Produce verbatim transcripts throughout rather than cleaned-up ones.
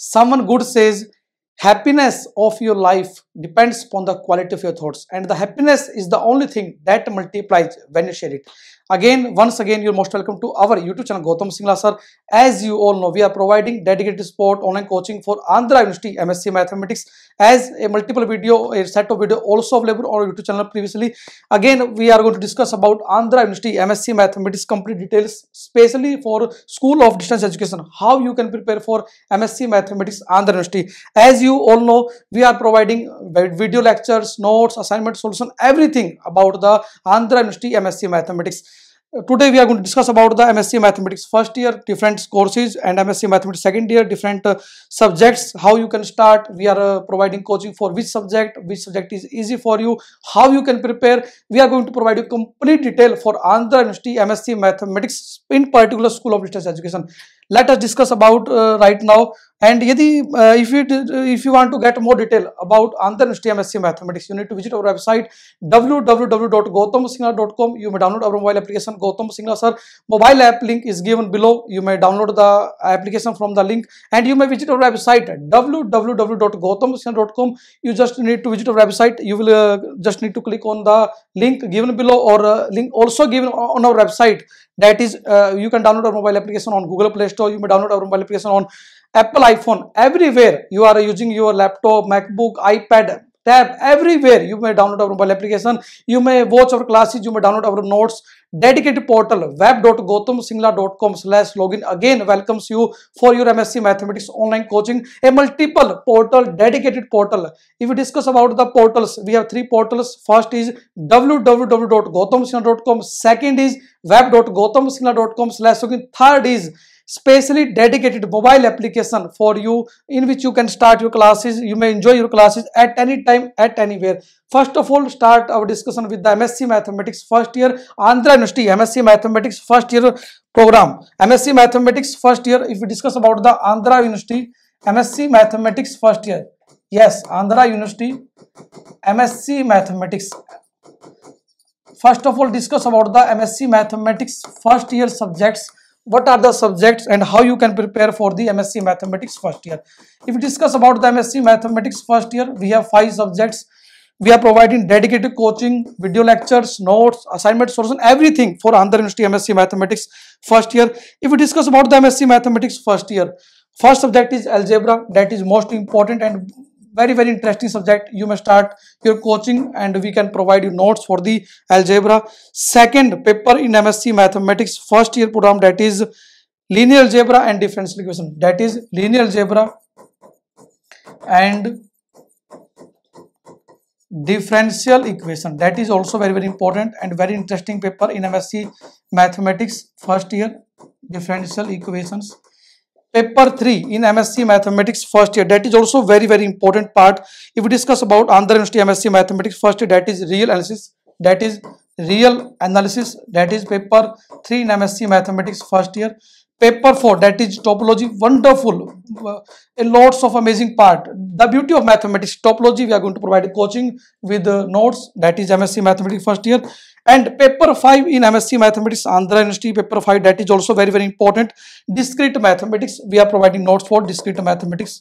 Someone good says, happiness of your life depends upon the quality of your thoughts, and the happiness is the only thing that multiplies when you share it. Again, once again, you're most welcome to our YouTube channel, Gautam Singla sir. As you all know, we are providing dedicated support, online coaching for Andhra University M S c Mathematics as a multiple video, a set of video also available on our YouTube channel previously. Again, we are going to discuss about Andhra University M S c Mathematics complete details, especially for School of Distance Education, how you can prepare for M S c Mathematics Andhra University. As you You all know, we are providing video lectures, notes, assignment solution, everything about the Andhra University M S c Mathematics. Today we are going to discuss about the M S c Mathematics first year, different courses, and M S c Mathematics second year, different uh, subjects, how you can start. We are uh, providing coaching for which subject, which subject is easy for you, how you can prepare. We are going to provide you complete detail for Andhra University M S c Mathematics, in particular School of Distance Education. Let us discuss about uh, right now. And yadi, uh, if, you did, uh, if you want to get more detail about Andhra Nishtiam M S c Mathematics, you need to visit our website w w w dot gautam singla dot com. You may download our mobile application Gautam Singla Sir. Mobile app link is given below. You may download the application from the link, and you may visit our website w w w dot gautam singla dot com. You just need to visit our website. You will uh, just need to click on the link given below, or uh, link also given on our website. That is, uh, you can download our mobile application on Google Play Store. You may download our mobile application on Apple iPhone. Everywhere you are using your laptop, MacBook, iPad, tab, everywhere you may download our mobile application. You may watch our classes. You may download our notes. Dedicated portal web dot gautam singla dot com slash login again welcomes you for your M S c Mathematics online coaching. A multiple portal, dedicated portal. If we discuss about the portals, we have three portals. First is w w w dot gautam singla dot com. Second is web dot gautam singla dot com slash login. Third is specially dedicated mobile application for you, in which you can start your classes. You may enjoy your classes at any time, at anywhere. First of all, start our discussion with the M S c Mathematics first year, Andhra University M S c Mathematics first year program. M S c Mathematics first year, if we discuss about the Andhra University M S c Mathematics first year. Yes, Andhra University M S c Mathematics. First of all, discuss about the M S c Mathematics first year subjects. What are the subjects and how you can prepare for the M S c Mathematics first year? If we discuss about the M S c Mathematics first year, we have five subjects. We are providing dedicated coaching, video lectures, notes, assignment solution, everything for Andhra University M S c Mathematics first year. If we discuss about the M S c Mathematics first year, first subject is algebra. That is most important and very, very interesting subject. You may start your coaching and we can provide you notes for the algebra. Second paper in M S c Mathematics first year program, that is linear algebra and differential equation. That is linear algebra and differential equation. That is also very, very important and very interesting paper in M S c Mathematics first year, differential equations. Paper three in M S c Mathematics first year, that is also very, very important part. If we discuss about Andhra University M S c Mathematics first year, that is real analysis. That is real analysis. That is paper three in M S c Mathematics first year. Paper four, that is topology. Wonderful, uh, lots of amazing part. The beauty of mathematics, topology. We are going to provide coaching with uh, notes. That is M S c Mathematics first year. And paper five in M S c Mathematics Andhra University, paper five, that is also very, very important. Discrete mathematics, we are providing notes for discrete mathematics.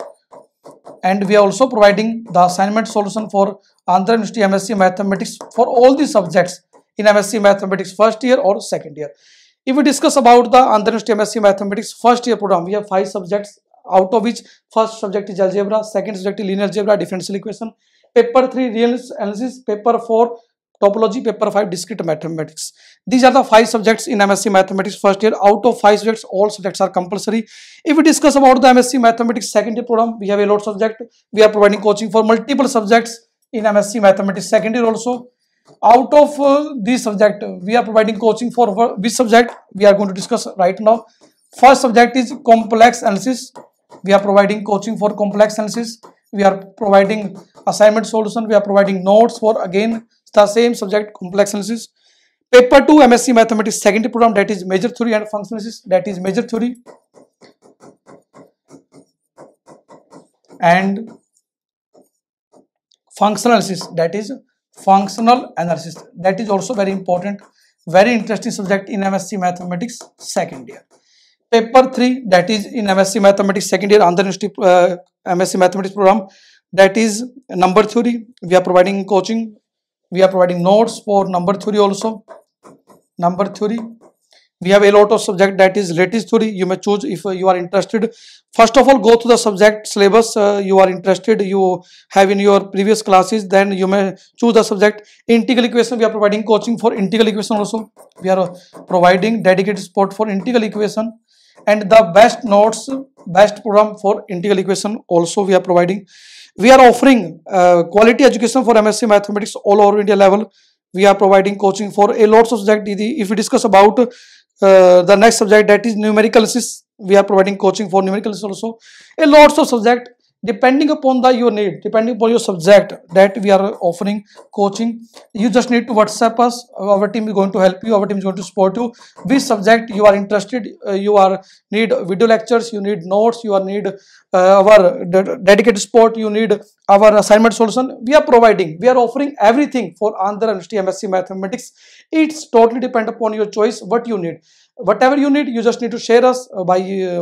And we are also providing the assignment solution for Andhra University M S c Mathematics for all the subjects in M S c Mathematics first year or second year. If we discuss about the Andhra University M S c Mathematics first year program, we have five subjects, out of which first subject is algebra, second subject is linear algebra, differential equation, paper three real analysis, paper four topology, paper five discrete mathematics. These are the five subjects in M S c Mathematics first year. Out of five subjects, all subjects are compulsory. If we discuss about the M S c Mathematics second year program, we have a lot of subject. We are providing coaching for multiple subjects in M S c Mathematics second year also. Out of uh, these subject, we are providing coaching for which subject, we are going to discuss right now. First subject is complex analysis. We are providing coaching for complex analysis. We are providing assignment solution. We are providing notes for, again, the same subject, complex analysis. Paper two M S c Mathematics second program, that is major theory and functional analysis. That is major theory and functional analysis. That is functional analysis. That is also very important, very interesting subject in M S c Mathematics second year. paper three, that is in M S c Mathematics second year Andhra University uh, M S c Mathematics program, that is number theory. We are providing coaching, we are providing notes for number theory also. Number theory, we have a lot of subject, that is latest theory. You may choose if uh, you are interested. First of all, go to the subject syllabus uh, you are interested, you have in your previous classes, then you may choose the subject. Integral equation, we are providing coaching for integral equation also. We are uh, providing dedicated support for integral equation, and the best notes, best program for integral equation also we are providing. We are offering uh, quality education for M S c Mathematics all over India level. We are providing coaching for a lot of subject. If we discuss about uh, the next subject, that is numerical analysis, we are providing coaching for numerical analysis also. A lot of subject, depending upon the your need, depending upon your subject, that we are offering coaching. You just need to WhatsApp us. Our team is going to help you. Our team is going to support you. Which subject you are interested? Uh, you are need video lectures. You need notes. You are need uh, our ded dedicated support. You need our assignment solution. We are providing. We are offering everything for Andhra University M S c Mathematics. It's totally depend upon your choice. What you need. Whatever you need, you just need to share us by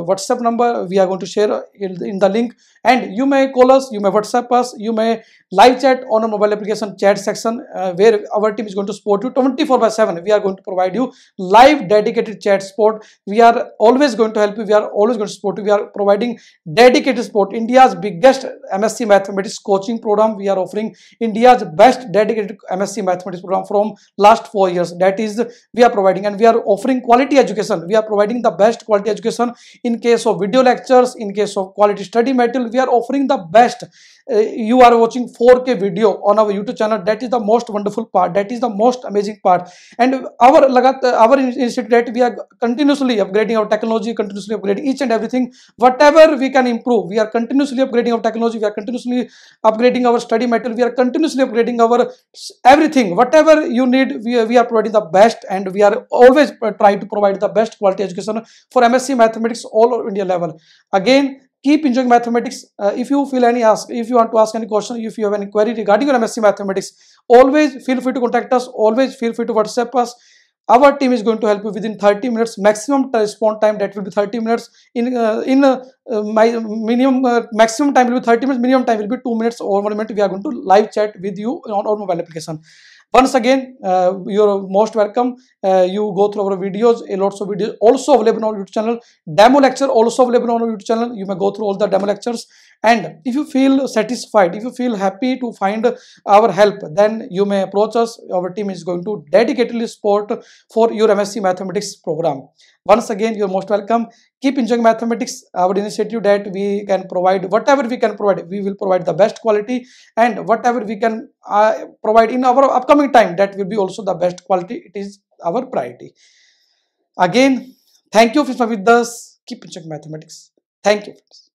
WhatsApp number. We are going to share in the link, and you may call us, you may WhatsApp us, you may live chat on a mobile application chat section uh, where our team is going to support you twenty-four by seven. We are going to provide you live dedicated chat support. We are always going to help you. We are always going to support you. We are providing dedicated support. India's biggest M S c Mathematics coaching program. We are offering India's best dedicated M S c Mathematics program from last four years. That is, we are providing, and we are offering quality education. Education. We are providing the best quality education in case of video lectures, in case of quality study material. We are offering the best. Uh, you are watching four K video on our YouTube channel. That is the most wonderful part. That is the most amazing part. And our our institute, that we are continuously upgrading our technology, continuously upgrading each and everything. Whatever we can improve, we are continuously upgrading our technology. We are continuously upgrading our study material. We are continuously upgrading our everything. Whatever you need, we we are providing the best, and we are always trying to provide the best quality education for M S c Mathematics all over India level. Again, keep enjoying mathematics. Uh, if you feel any ask, if you want to ask any question, if you have any query regarding your M S c Mathematics, always feel free to contact us. Always feel free to WhatsApp us. Our team is going to help you within thirty minutes. Maximum response time, that will be thirty minutes. In uh, in uh, uh, my minimum uh, maximum time will be thirty minutes. Minimum time will be two minutes or one minute. We are going to live chat with you on our mobile application. Once again, uh, you are most welcome. Uh, you go through our videos, a lots of videos also available on our YouTube channel. Demo lecture also available on our YouTube channel. You may go through all the demo lectures. And if you feel satisfied, if you feel happy to find our help, then you may approach us. Our team is going to dedicatedly support for your M S c Mathematics program. Once again, you are most welcome. Keep enjoying mathematics. Our initiative that we can provide, whatever we can provide, we will provide the best quality, and whatever we can uh, provide in our upcoming time, that will be also the best quality. It is our priority. Again, thank you for being with us. Keep enjoying mathematics. Thank you.